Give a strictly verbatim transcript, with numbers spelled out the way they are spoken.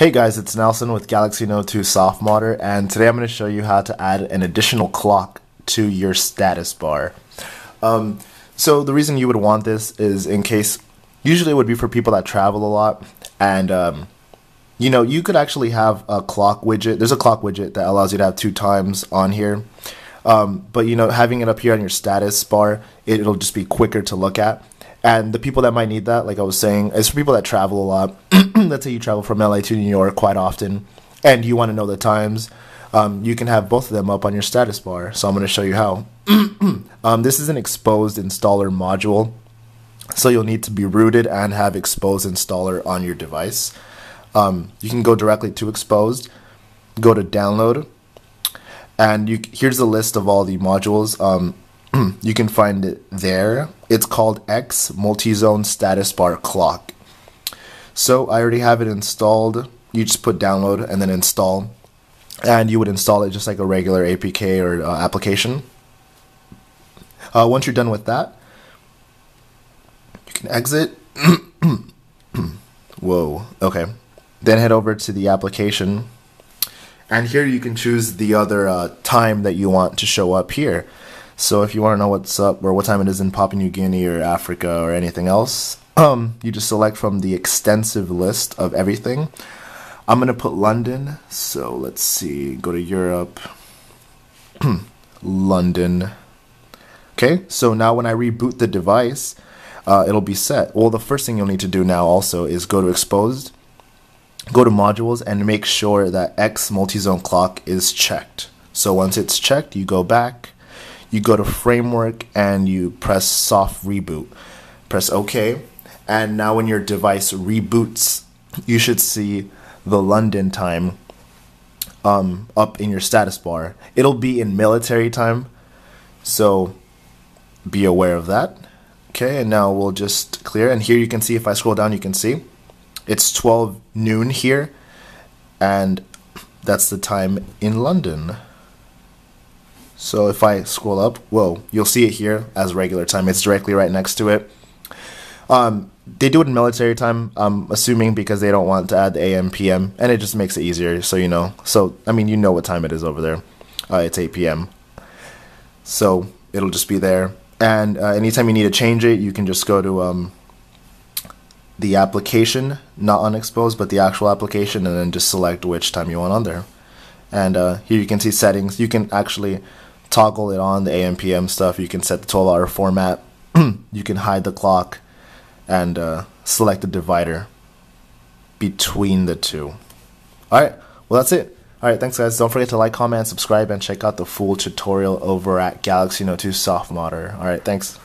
Hey guys, it's Nelson with Galaxy Note two SoftModder, and today I'm going to show you how to add an additional clock to your status bar. Um, so the reason you would want this is in case, usually it would be for people that travel a lot, and um, you know, you could actually have a clock widget. There's a clock widget that allows you to have two times on here, um, but you know, having it up here on your status bar, it, it'll just be quicker to look at. And the people that might need that, like I was saying, is for people that travel a lot. Let's say you travel from L A to New York quite often, and you want to know the times. Um, you can have both of them up on your status bar. So I'm going to show you how. um, this is an Xposed Installer module, so you'll need to be rooted and have Xposed Installer on your device. Um, you can go directly to Xposed, go to Download, and you, here's a list of all the modules. Um, You can find it there. It's called XMultiZone Status Bar Clock. So I already have it installed. You just put download and then install, and you would install it just like a regular A P K or uh, application. Uh, once you're done with that, you can exit. Whoa. Okay. Then head over to the application, and here you can choose the other uh, time that you want to show up here. So if you want to know what's up or what time it is in Papua New Guinea or Africa or anything else, um, you just select from the extensive list of everything. I'm going to put London. So let's see, go to Europe, London. Okay, so now when I reboot the device, uh, it'll be set. Well, the first thing you'll need to do now also is go to Xposed, go to modules, and make sure that XMultiZone Clock is checked. So once it's checked, you go back. You go to framework and you press soft reboot, press OK, and now when your device reboots, you should see the London time um, up in your status bar. It'll be in military time, so be aware of that. Okay, and now we'll just clear, and here you can see, if I scroll down you can see it's twelve noon here, and that's the time in London. So if I scroll up, whoa, you'll see it here as regular time. It's directly right next to it. Um, they do it in military time, I'm assuming, because they don't want to add the A M P M, and it just makes it easier, so you know. So, I mean, you know what time it is over there. Uh, it's eight P M So it'll just be there. And uh, anytime you need to change it, you can just go to um, the application, not on Xposed, but the actual application, and then just select which time you want on there. And uh, here you can see settings. You can actually toggle it on, the A M P M stuff. You can set the twelve hour format. You can hide the clock and uh, select the divider between the two. All right, well, that's it. All right, thanks, guys. Don't forget to like, comment, subscribe, and check out the full tutorial over at Galaxy Note two SoftModder. All right, thanks.